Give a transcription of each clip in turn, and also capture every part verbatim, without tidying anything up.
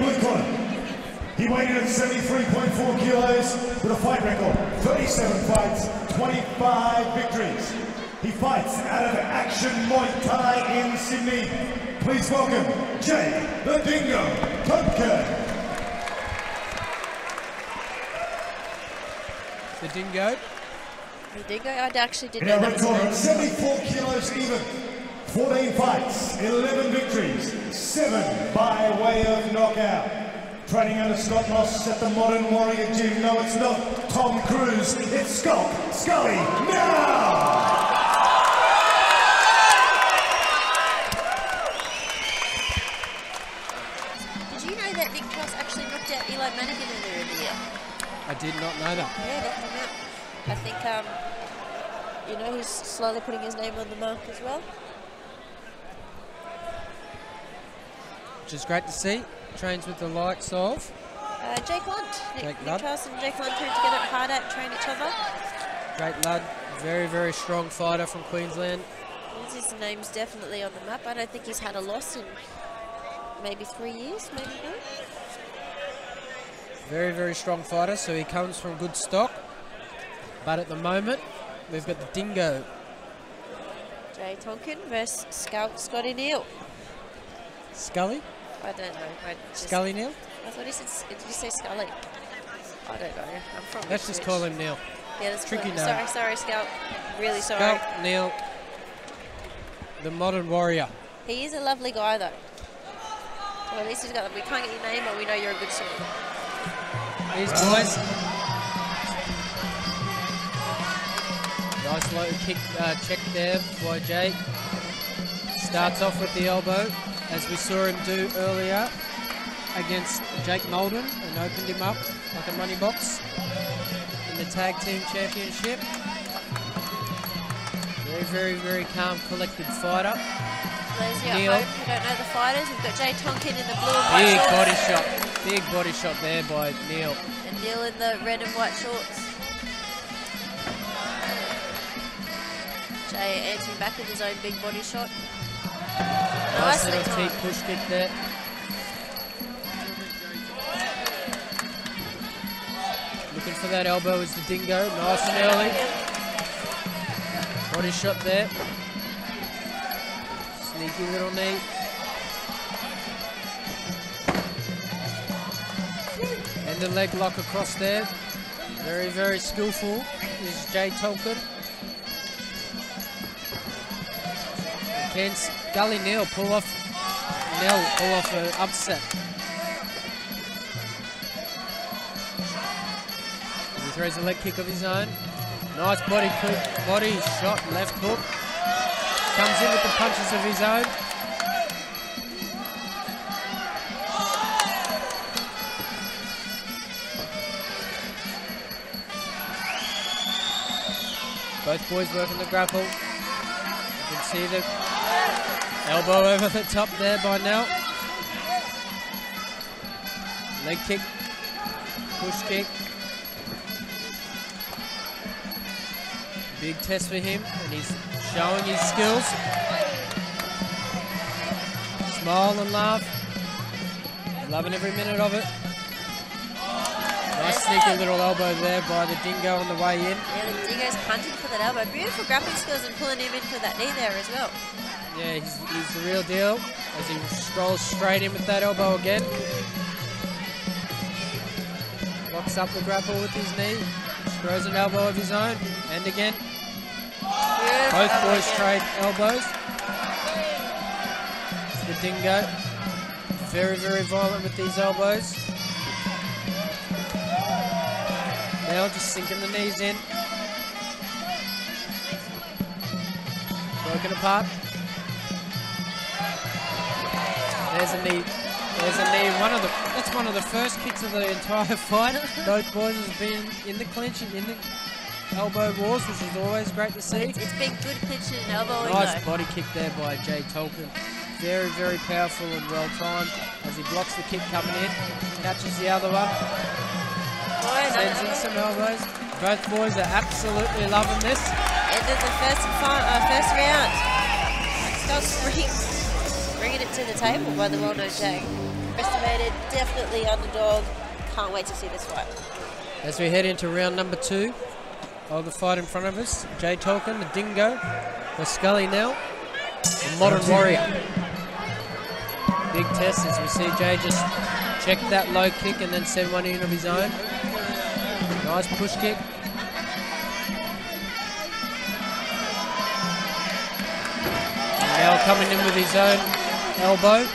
blue corner. He weighed in at seventy-three point four kilos with a fight record, thirty-seven fights, twenty-five victories. He fights out of Action Muay Thai in Sydney. Please welcome Jay the Dingo Tonkin. The Dingo. The Dingo, I actually didn't know that was right. seventy-four kilos even, fourteen fights, eleven victories, seven by way of knockout. Training under Scott Moss at the Modern Warrior Gym. No, it's not Tom Cruise, it's Scott Scully now! Did you know that Vic Cross actually knocked out Eli Monaghan earlier in the year? I did not know that. Yeah, that came out. I think, um, you know, he's slowly putting his name on the mark as well. Which is great to see. Trains with the likes of Uh, Jake Ludd. Nick Carlson and Jake Ludd trained together at Hard At, trained each other. Great Ludd. Very, very strong fighter from Queensland. His name's definitely on the map. I don't think he's had a loss in maybe three years, maybe not. Very, very strong fighter, so he comes from good stock. But at the moment, we've got the Dingo. Jay Tonkin versus Scout Scotty Neal. Scully? I don't know. I just, Scully Neal? I thought he said, did you say Scully? I don't know. I'm from Let's just call him Neal. Yeah, that's tricky. Sorry, sorry, Scout. Really Scout sorry. Scout Neal, the Modern Warrior. He is a lovely guy, though. Well, at least he's got, we can't get your name, but we know you're a good swimmer. These boys. Nice low kick uh, check there by Jake. Starts off with the elbow, as we saw him do earlier against Jake Molden, and opened him up like a money box in the Tag Team Championship. Very, very, very calm, collected fighter. There's your Neal. Hope. You don't know the fighters. We've got Jay Tonkin in the blue and white big shorts. Body shot. Big body shot there by Neal. And Neal in the red and white shorts. Jay answering back with his own big body shot. Nice little cheap push kick there. Looking for that elbow is the Dingo. Nice and early. Body shot there. Sneaky little knee. And the leg lock across there. Very, very skillful is Jay Tonkin. Against Gully Neal, pull off Neal, pull off an upset. He throws a leg kick of his own. Nice body kick, body shot, left hook. Comes in with the punches of his own. Both boys working the grapple. You can see the elbow over the top there by Nell. Leg kick, push kick. Big test for him, and he's showing his skills. Smile and laugh. Loving every minute of it. Nice sneaky little elbow there by the Dingo on the way in. Yeah, the Dingo's hunting for that elbow. Beautiful grappling skills and pulling him in for that knee there as well. Yeah, he's, he's the real deal as he strolls straight in with that elbow again. Locks up the grapple with his knee, throws an elbow of his own, and again. Good Both elbow boys again. trade elbows. It's the Dingo. Very, very violent with these elbows. Now just sinking the knees in. Broken apart. There's a knee. There's a knee. One of the. That's one of the first kicks of the entire fight. Both boys have been in the clinch and in the elbow wars, which is always great to see. It's, it's been good clinching and elbowing. Nice though. Body kick there by Jay Tonkin. Very, very powerful and well timed as he blocks the kick coming in, catches the other one, oh, sends in some elbows. Both boys are absolutely loving this. End of the first uh, first round. Scott Springs bringing it to the table by the well-known Jay. underestimated, definitely underdog. Can't wait to see this fight. As we head into round number two of the fight in front of us, Jay Tonkin, the Dingo, the Scully Nel, the Modern Warrior. Big test as we see Jay just check that low kick and then send one in of his own. Nice push kick. And Nel coming in with his own elbow,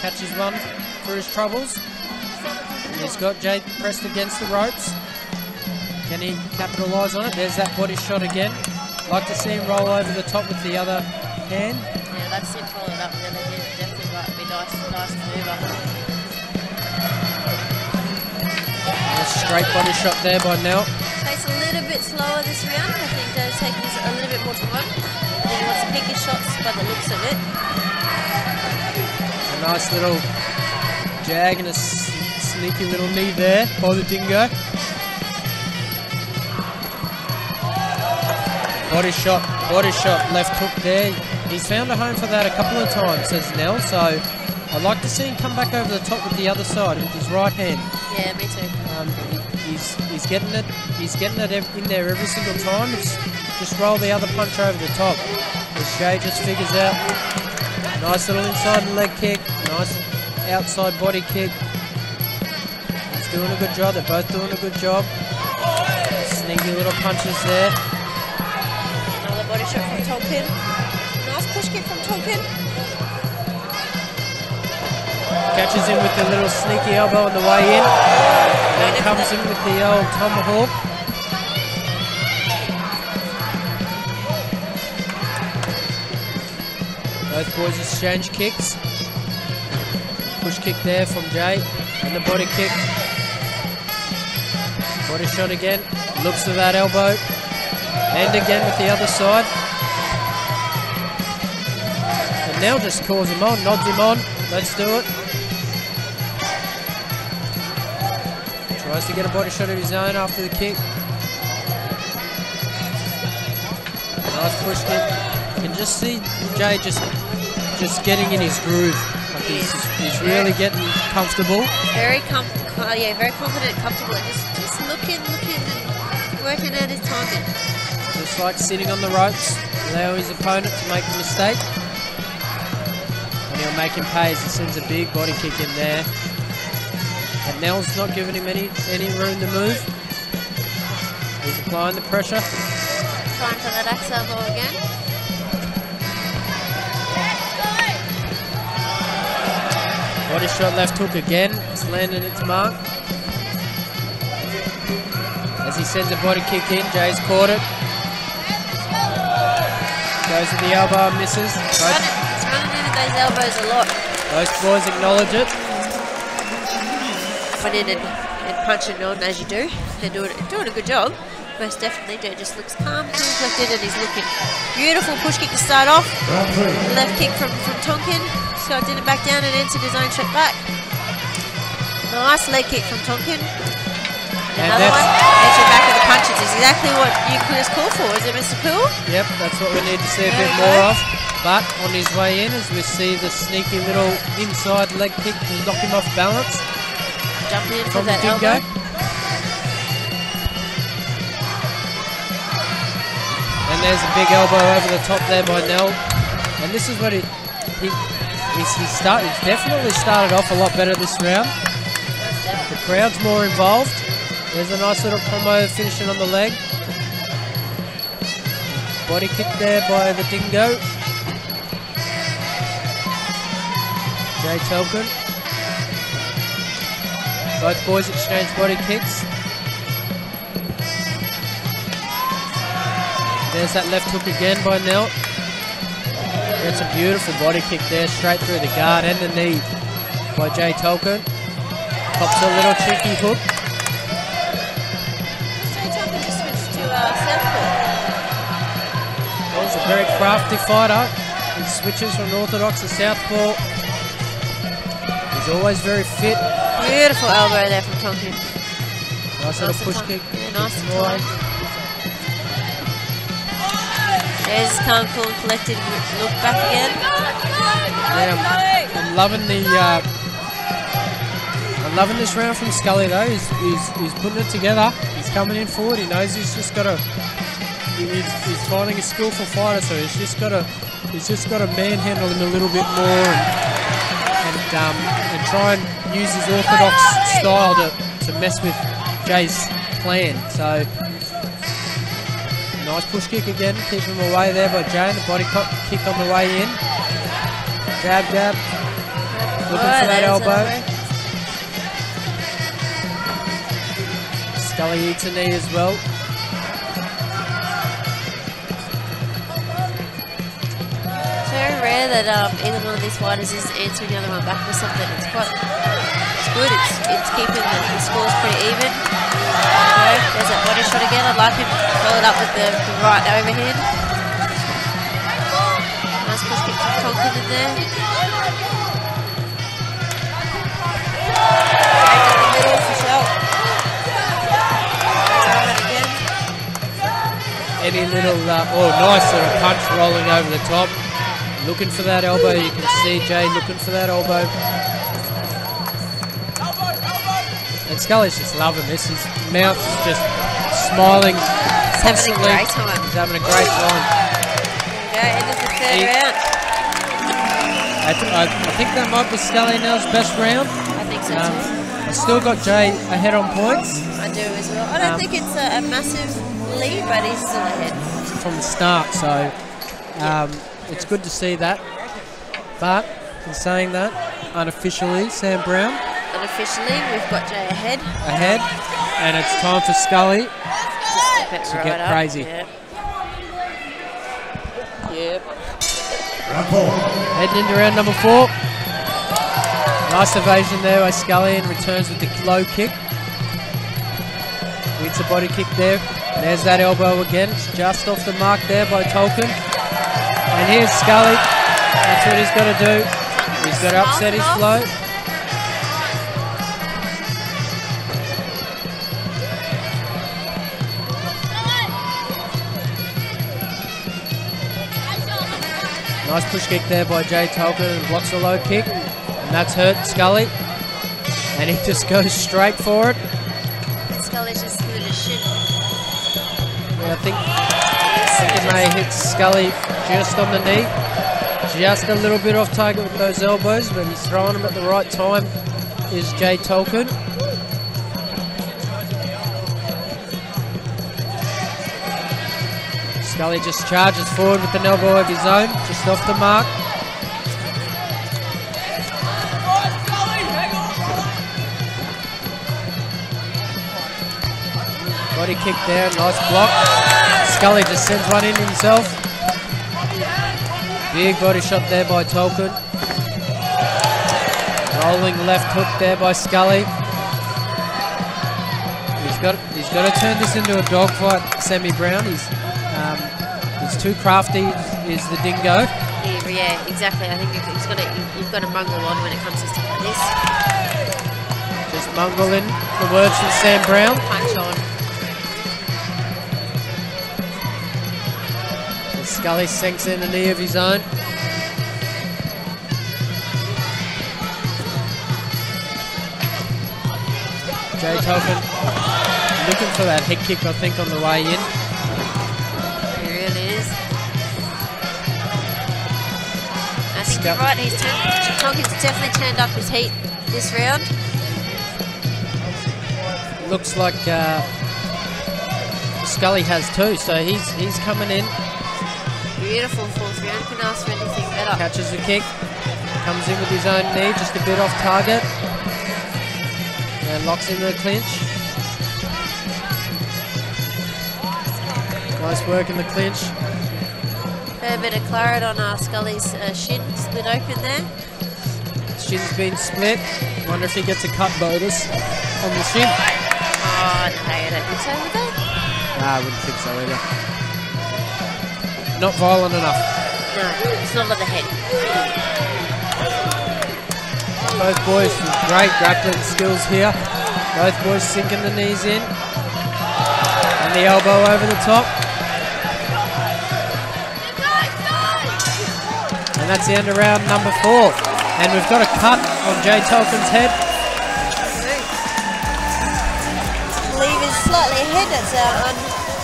catches one for his troubles. He's got Jay pressed against the ropes. Can he capitalise on it? There's that body shot again. Like to see him roll over the top with the other hand. Yeah, that's it, follow it up with the other hand. Definitely might be nice, nice maneuver. A straight body shot there by Nel. It's a little bit slower this round. I think Jay's taking this a little bit more time. He wants to pick his shots by the looks of it. A nice little jag and a sneaky little knee there by the Dingo. Body shot, body shot, left hook there. He's found a home for that a couple of times, says Nel, so I'd like to see him come back over the top with the other side, with his right hand. Yeah, me too. Um, he's, he's getting it, he's getting it in there every single time. It's just roll the other punch over the top. As Jay just figures out, nice little inside leg kick, nice outside body kick. Doing a good job, they're both doing a good job. Sneaky little punches there. Another body shot from Tonkin. Nice push kick from Tonkin. Catches him with the little sneaky elbow on the way in. And then comes in with the old tomahawk. Both boys exchange kicks. Push kick there from Jay. And the body kick. Body shot again, looks to that elbow, and again with the other side. And Nel just calls him on, nods him on, let's do it. Tries to get a body shot of his own after the kick. Nice push kick. You can just see Jay just, just getting in his groove. Like he's, he's really getting comfortable. Very comfortable. Oh, yeah, very confident and comfortable. Just, just looking, looking and working out his timing. Just like sitting on the ropes, allow his opponent to make a mistake. And he'll make him pay as he sends a big body kick in there. And Nel's not giving him any, any room to move. He's applying the pressure. Trying for that axe elbow again. Body shot, left hook again. It's landing its mark. As he sends a body kick in, Jay's caught it. Goes with the elbow, misses. He's running, he's running into those elbows a lot. Those boys acknowledge it. Put in and, and punch and on as you do. They're doing, doing a good job. Most definitely, Jay just looks calm, collected, and he's looking. Beautiful push kick to start off. Left kick from, from Tonkin. Scott did it back down and entered his own shot back. Nice leg kick from Tonkin. And another one. Entry back of the punches is exactly what you could call for, is it, Mister Cool? Yep, that's what we need to see a bit more of. But on his way in, as we see the sneaky little inside leg kick to knock him off balance. Jumping in for that elbow. And there's a big elbow over the top there by Nel. And this is what it. He, He's, he's, start, he's definitely started off a lot better this round. The crowd's more involved. There's a nice little combo finishing on the leg. Body kick there by the Dingo. Jay Tonkin. Both boys exchange body kicks. There's that left hook again by Nel. That's a beautiful body kick there, straight through the guard and the knee by Jay Tonkin. Pops a little cheeky hook. Jay Tonkin just switched to uh, southpaw. Well, he's a very crafty fighter. He switches from orthodox to southpaw. He's always very fit. Beautiful elbow there from Tonkin. Nice, nice little push kick. Yeah, nice and there's calm, cool and collected. Look back again. Yeah, I'm, I'm loving the uh, I'm loving this round from Scully though. He's, he's, he's putting it together. He's coming in forward. He knows he's just got to. He, he's, he's finding a skillful fighter, so he's just got to. He's just got to manhandle him a little bit more and and, um, and try and use his orthodox style to to mess with Jay's plan. So nice push kick again, keep him away there by Jay. And the body kick on the way in. Jab, jab. Looking oh, for that elbow. Scully eats a knee as well. It's very rare that um, either one of these fighters is answering the other one back with something. It's quite it's good. It's, it's keeping the, the scores pretty even. Okay, there's that body shot again. I'd like him to follow it up with the, the right overhead. Nice push kick from Tonkin in there. Right down the middle for Schalk. Any little, uh, oh, nice little punch rolling over the top. Looking for that elbow, you can see Jay looking for that elbow. And Scully's just loving this. His mouth is just smiling. He's having a great time. He's having a great time. Yeah, it is the third he, round. I, th I, I think that might be Scully Nell's best round. I think so. Um, I still got Jay ahead on points. I do as well. I don't um, think it's a, a massive lead, but he's still ahead from the start, so um, it's good to see that. But in saying that, unofficially, Sam Brown. Unofficially, we've got Jay ahead. Ahead, and it's time for Scully to right get up. Crazy. Yep. Yep. Heading into round number four. Nice evasion there by Scully, and returns with the low kick. It's a body kick there. And there's that elbow again, it's just off the mark there by Tonkin. And here's Scully, that's what he's got to do. He's got to upset his flow. Nice push kick there by Jay Tonkin, blocks a low kick. And that's hurt Scully. And he just goes straight for it. Scully's just going to shoot. I think it may hit Scully just on the knee. Just a little bit off target with those elbows, but he's throwing them at the right time is Jay Tonkin. Scully just charges forward with an elbow of his own, just off the mark. Body kick there, nice block. Scully just sends one in himself. Big body shot there by Tonkin. Rolling left hook there by Scully. He's got, he's got to turn this into a dogfight, Sammy Brown. He's, um, he's too crafty, is the dingo. Yeah, yeah, exactly. I think you've, he's got to, you've got to mungle on when it comes to stuff like this. Just mungle in the words from Sam Brown. Punch on. Scully sinks in a knee of his own. Jay Tonkin looking for that head kick, I think, on the way in. Here it is. I think you're right, he's turned, Tonkin's definitely turned up his heat this round. Looks like uh, Scully has too, so he's, he's coming in. Beautiful fourth round, couldn't ask for anything better. Catches the kick, comes in with his own knee, just a bit off target. And locks into the clinch. Nice work in the clinch. Fair bit of claret on uh, Scully's uh, shin, split open there. Shin's been split. Wonder if he gets a cut bonus on the shin. Oh, no, I don't think so, would they? Nah, I wouldn't think so either. Not violent enough. No, it's not on the head. Both boys with great grappling skills here. Both boys sinking the knees in. And the elbow over the top. And that's the end of round number four. And we've got a cut on Jay Tonkin's head. been slightly ahead. That's an un,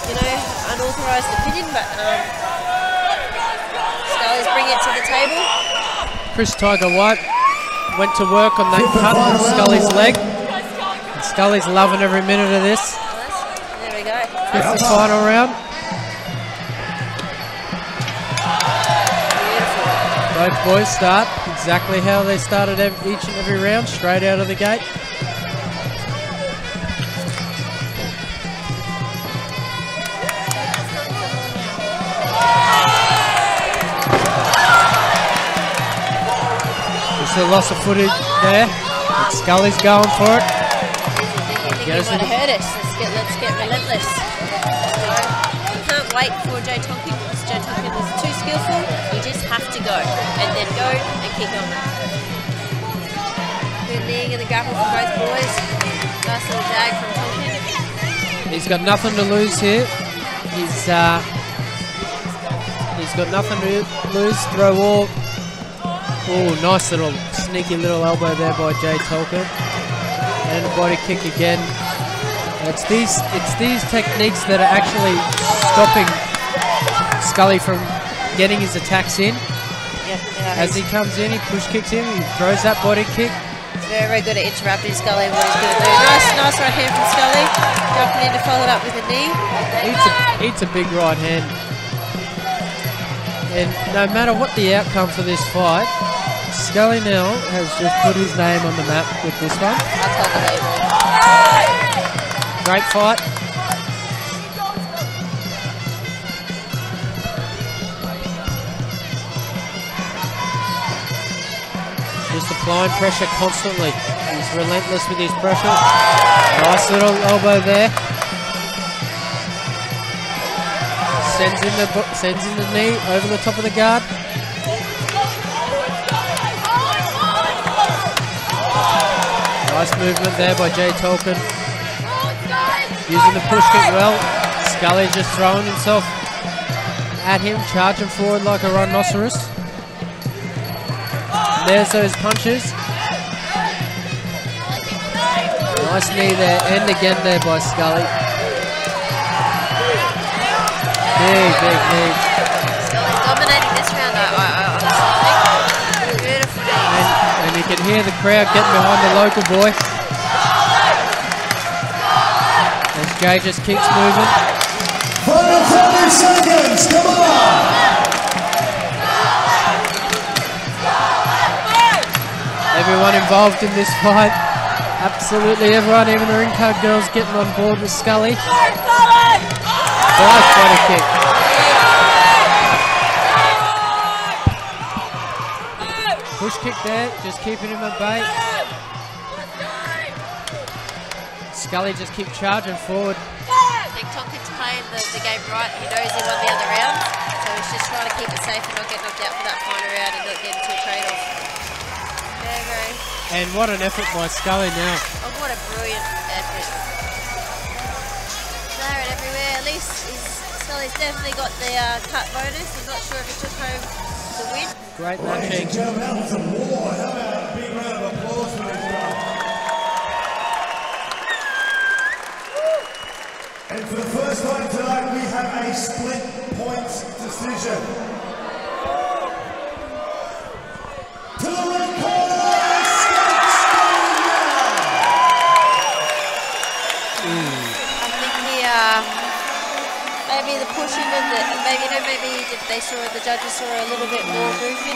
you know, unauthorised opinion, but um, Scully's bringing it to the table. Chris Tiger White went to work on that cut on Scully's leg. And Scully's loving every minute of this. There we go. It's the final round. Both boys start exactly how they started every, each and every round, straight out of the gate. Just a loss of footage there. And Scully's going for it. I think goes you gotta hurt us. Let's get, let's get relentless. You can't wait for Jay Tonkin. Jay Tonkin was too skillful. You just have to go and then go and kick on. Good leg in the grapple for both boys. Nice little jag from Tonkin. He's got nothing to lose here. He's uh, he's got nothing to lose. Throw all. Oh, nice little sneaky little elbow there by Jay Tonkin. And a body kick again. It's these it's these techniques that are actually stopping Scully from getting his attacks in. Yeah, yeah, as he comes in, he push kicks him, he throws that body kick. He's very, very good at interrupting Scully. What he's going to do. Nice, nice right hand from Scully. Duncan in to follow it up with a knee. Eats a, eats a big right hand. And no matter what the outcome for this fight, Schalk Nel has just put his name on the map with this one. Great fight. Just applying pressure constantly. He's relentless with his pressure. Nice little elbow there. Sends in the sends in the knee over the top of the guard. Nice movement there by Jay Tonkin. Using the push kick well. Scully just throwing himself at him, charging forward like a rhinoceros. There's those punches. Nice knee there, and again there by Scully. Big, big knee. Scully's dominating this round, I, I, I honestly think. Beautiful knee. And, and you can hear the crowd getting behind the local boy. As Jay just keeps moving. Final thirty seconds, come on! Everyone involved in this fight, absolutely everyone, even the ring card girls getting on board with Scully. Nice body kick. Push kick there, just keeping him at bay. Scully just keep charging forward. I think Tonkin's playing the, the game right. He knows he won the other round, so he's just trying to keep it safe and not get knocked out for that final round and not get into a trade-off. And what an effort by Scully now. Oh, what a brilliant effort. Flare it everywhere. At least Scully's definitely got the uh, cut bonus. I'm not sure if he took home the win. Great matching. How about a big round of applause for this round? And for the first time tonight, we have a split points decision. Maybe the pushing and the, maybe, you know, maybe they saw, the judges saw a little bit more movement.